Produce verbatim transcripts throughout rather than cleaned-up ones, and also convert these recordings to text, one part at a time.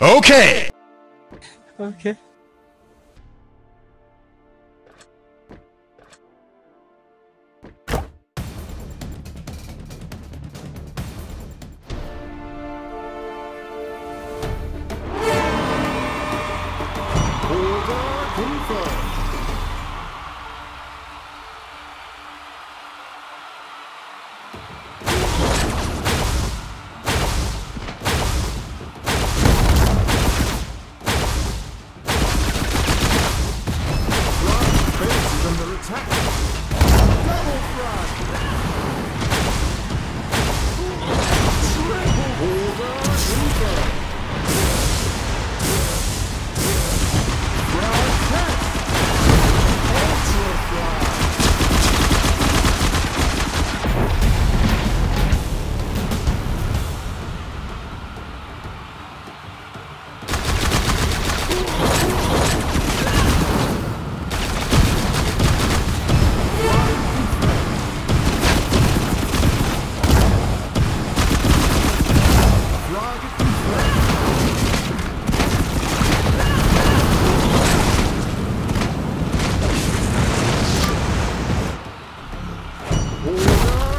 Okay. Okay.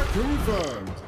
Confirmed.